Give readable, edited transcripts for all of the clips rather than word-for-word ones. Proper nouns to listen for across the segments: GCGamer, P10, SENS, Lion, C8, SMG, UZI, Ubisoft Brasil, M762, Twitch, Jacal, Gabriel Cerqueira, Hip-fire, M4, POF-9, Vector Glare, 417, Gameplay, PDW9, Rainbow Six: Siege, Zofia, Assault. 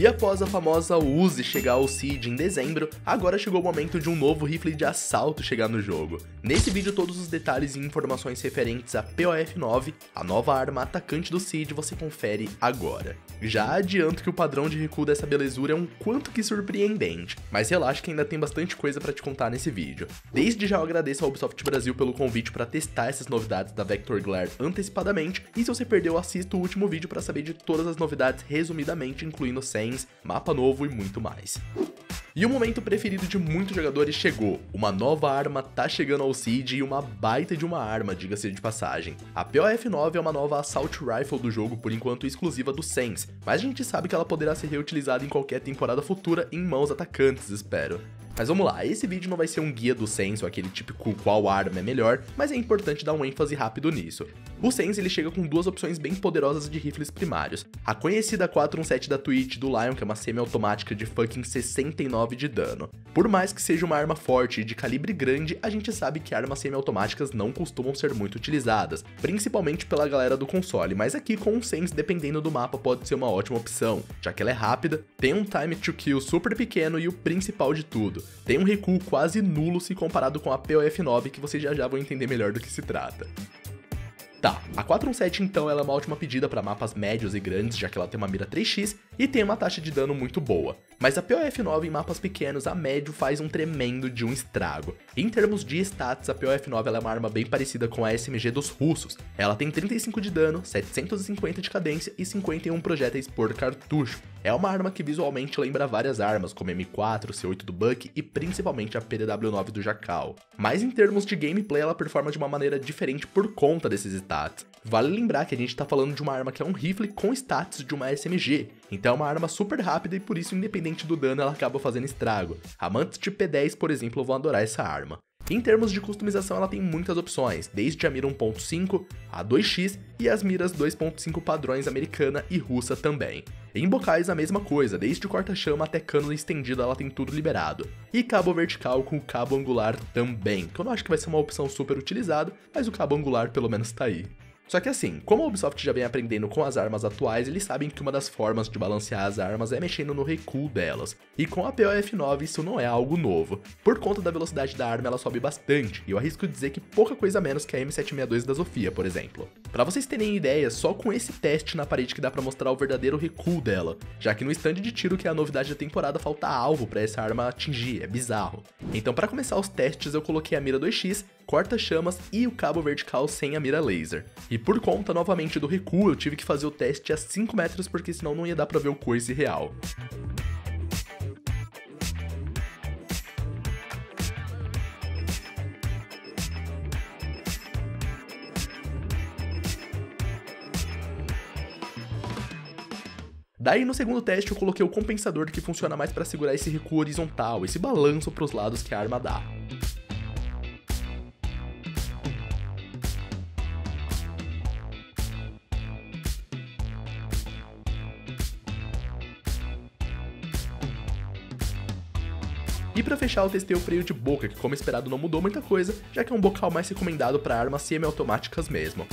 E após a famosa UZI chegar ao Siege em dezembro, agora chegou o momento de um novo rifle de assalto chegar no jogo. Nesse vídeo todos os detalhes e informações referentes a POF-9, a nova arma atacante do Siege, você confere agora. Já adianto que o padrão de recuo dessa belezura é um quanto que surpreendente, mas relaxa que ainda tem bastante coisa pra te contar nesse vídeo. Desde já eu agradeço a Ubisoft Brasil pelo convite pra testar essas novidades da Vector Glare antecipadamente, e se você perdeu, assista o último vídeo pra saber de todas as novidades resumidamente, incluindo SENS, mapa novo e muito mais. E o momento preferido de muitos jogadores chegou, uma nova arma tá chegando ao Siege e uma baita de uma arma, diga-se de passagem. A POF-9 é uma nova Assault Rifle do jogo, por enquanto exclusiva do SENS, mas a gente sabe que ela poderá ser reutilizada em qualquer temporada futura em mãos atacantes, espero. Mas vamos lá, esse vídeo não vai ser um guia do SENS, ou aquele típico qual arma é melhor, mas é importante dar um ênfase rápido nisso. O SENS ele chega com duas opções bem poderosas de rifles primários. A conhecida 417 da Twitch do Lion, que é uma semi-automática de fucking 69 de dano. Por mais que seja uma arma forte e de calibre grande, a gente sabe que armas semi-automáticas não costumam ser muito utilizadas, principalmente pela galera do console, mas aqui com o SENS, dependendo do mapa, pode ser uma ótima opção, já que ela é rápida, tem um time to kill super pequeno e o principal de tudo, tem um recuo quase nulo se comparado com a POF-9, que vocês já vão entender melhor do que se trata. Tá, a 417 então ela é uma ótima pedida para mapas médios e grandes, já que ela tem uma mira 3x e tem uma taxa de dano muito boa. Mas a POF-9 em mapas pequenos a médio faz um tremendo de um estrago. Em termos de stats, a POF-9 ela é uma arma bem parecida com a SMG dos russos. Ela tem 35 de dano, 750 de cadência e 51 projéteis por cartucho. É uma arma que visualmente lembra várias armas, como M4, C8 do Buck e principalmente a PDW9 do Jacal. Mas em termos de gameplay ela performa de uma maneira diferente por conta desses stats. Vale lembrar que a gente tá falando de uma arma que é um rifle com status de uma SMG, então é uma arma super rápida e por isso independente do dano ela acaba fazendo estrago. Amantes de P10, por exemplo, vão adorar essa arma. Em termos de customização ela tem muitas opções, desde a mira 1.5, a 2x e as miras 2.5 padrões americana e russa também. Em bocais a mesma coisa, desde o corta-chama até cano estendido ela tem tudo liberado. E cabo vertical com cabo angular também, que eu não acho que vai ser uma opção super utilizada, mas o cabo angular pelo menos tá aí. Só que assim, como a Ubisoft já vem aprendendo com as armas atuais, eles sabem que uma das formas de balancear as armas é mexendo no recuo delas. E com a POF-9 isso não é algo novo. Por conta da velocidade da arma ela sobe bastante, e eu arrisco dizer que pouca coisa menos que a M762 da Zofia, por exemplo. Pra vocês terem ideia, só com esse teste na parede que dá pra mostrar o verdadeiro recuo dela, já que no estande de tiro, que é a novidade da temporada, falta alvo pra essa arma atingir, é bizarro. Então pra começar os testes eu coloquei a mira 2x, corta-chamas e o cabo vertical sem a mira laser. E por conta novamente do recuo, eu tive que fazer o teste a 5 metros porque senão não ia dar pra ver o coice real. Daí no segundo teste eu coloquei o compensador, que funciona mais pra segurar esse recuo horizontal, esse balanço pros lados que a arma dá. E pra fechar eu testei o freio de boca, que como esperado não mudou muita coisa, já que é um bocal mais recomendado para armas semi-automáticas mesmo.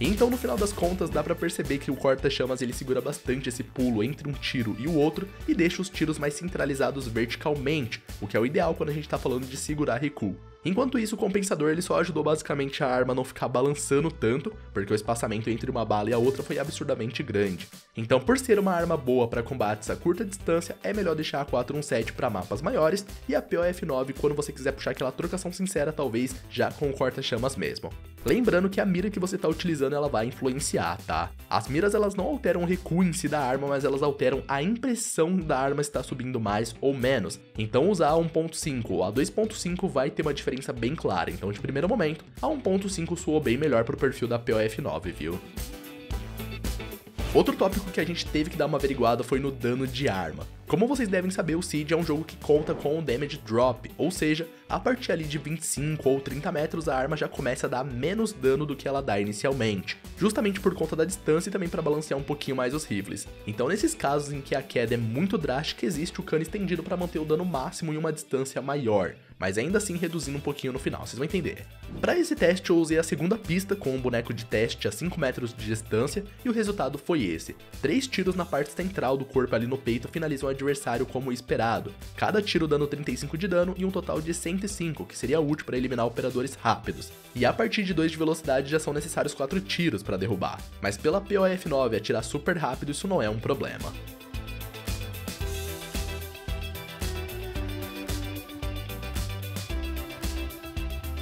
Então no final das contas dá pra perceber que o corta-chamas ele segura bastante esse pulo entre um tiro e o outro e deixa os tiros mais centralizados verticalmente, o que é o ideal quando a gente tá falando de segurar recuo. Enquanto isso, o compensador ele só ajudou basicamente a arma a não ficar balançando tanto, porque o espaçamento entre uma bala e a outra foi absurdamente grande. Então, por ser uma arma boa para combates a curta distância, é melhor deixar a 417 para mapas maiores e a POF-9 quando você quiser puxar aquela trocação sincera, talvez já com o corta-chamas mesmo. Lembrando que a mira que você tá utilizando ela vai influenciar, tá? As miras elas não alteram o recuo em si da arma, mas elas alteram a impressão da arma estar subindo mais ou menos. Então usar a 1.5 ou a 2.5 vai ter uma diferença bem clara, então de primeiro momento a 1.5 soou bem melhor pro perfil da POF-9, viu? Outro tópico que a gente teve que dar uma averiguada foi no dano de arma. Como vocês devem saber, o Siege é um jogo que conta com o Damage Drop, ou seja, a partir ali de 25 ou 30 metros a arma já começa a dar menos dano do que ela dá inicialmente, justamente por conta da distância e também para balancear um pouquinho mais os rifles. Então nesses casos em que a queda é muito drástica, existe o cano estendido para manter o dano máximo em uma distância maior. mas ainda assim reduzindo um pouquinho no final, vocês vão entender. Para esse teste eu usei a segunda pista com um boneco de teste a 5 metros de distância e o resultado foi esse. 3 tiros na parte central do corpo ali no peito finalizam o adversário como esperado, cada tiro dando 35 de dano e um total de 105, que seria útil para eliminar operadores rápidos. E a partir de 2 de velocidade já são necessários 4 tiros para derrubar, mas pela POF-9 atirar super rápido isso não é um problema.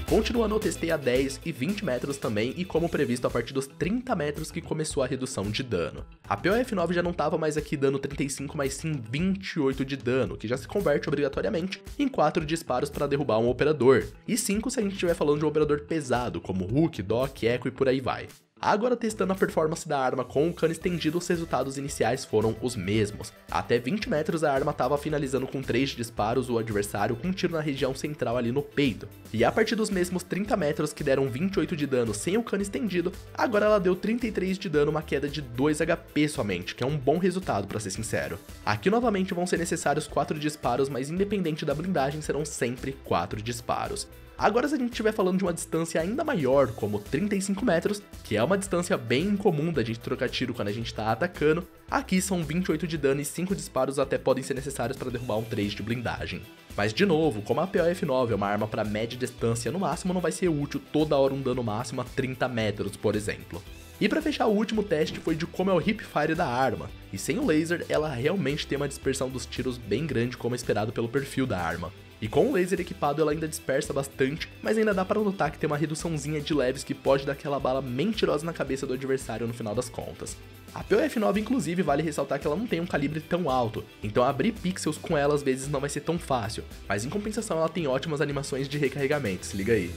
Continuando, eu testei a 10 e 20 metros também e como previsto a partir dos 30 metros que começou a redução de dano. A POF-9 já não estava mais aqui dando 35, mas sim 28 de dano, que já se converte obrigatoriamente em 4 disparos para derrubar um operador, e 5 se a gente estiver falando de um operador pesado, como Hook, Doc, Echo e por aí vai. Agora testando a performance da arma com o cano estendido, os resultados iniciais foram os mesmos. Até 20 metros a arma estava finalizando com 3 disparos o adversário com um tiro na região central ali no peito. E a partir dos mesmos 30 metros que deram 28 de dano sem o cano estendido, agora ela deu 33 de dano, uma queda de 2 HP somente, que é um bom resultado para ser sincero. Aqui novamente vão ser necessários 4 disparos, mas independente da blindagem serão sempre 4 disparos. Agora se a gente estiver falando de uma distância ainda maior, como 35 metros, que é uma distância bem incomum da gente trocar tiro quando a gente tá atacando, aqui são 28 de dano e 5 disparos até podem ser necessários para derrubar um 3 de blindagem. Mas de novo, como a POF-9 é uma arma para média distância, no máximo não vai ser útil toda hora um dano máximo a 30 metros, por exemplo. E para fechar, o último teste foi de como é o hipfire da arma, e sem o laser ela realmente tem uma dispersão dos tiros bem grande como esperado pelo perfil da arma. E com o laser equipado ela ainda dispersa bastante, mas ainda dá para notar que tem uma reduçãozinha de leves que pode dar aquela bala mentirosa na cabeça do adversário no final das contas. A POF-9 inclusive vale ressaltar que ela não tem um calibre tão alto, então abrir pixels com ela às vezes não vai ser tão fácil, mas em compensação ela tem ótimas animações de recarregamento, se liga aí.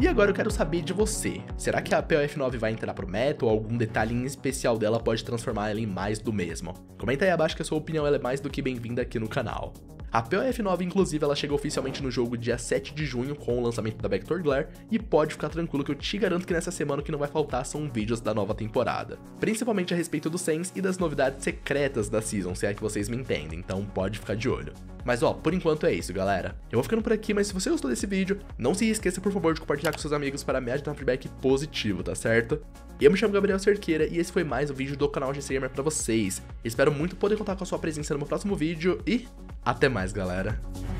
E agora eu quero saber de você, será que a POF-9 vai entrar pro meta ou algum detalhe em especial dela pode transformar ela em mais do mesmo? Comenta aí abaixo que a sua opinião ela é mais do que bem-vinda aqui no canal. A POF-9 inclusive ela chega oficialmente no jogo dia 7 de junho com o lançamento da Vector Glare e pode ficar tranquilo que eu te garanto que nessa semana o que não vai faltar são vídeos da nova temporada, principalmente a respeito do SENS e das novidades secretas da Season, se é que vocês me entendem, então pode ficar de olho. Mas ó, por enquanto é isso galera, eu vou ficando por aqui, mas se você gostou desse vídeo, não se esqueça por favor de compartilhar com seus amigos para me ajudar um feedback positivo, tá certo? Eu me chamo Gabriel Cerqueira e esse foi mais um vídeo do canal GCGamer pra vocês, espero muito poder contar com a sua presença no meu próximo vídeo e até mais galera!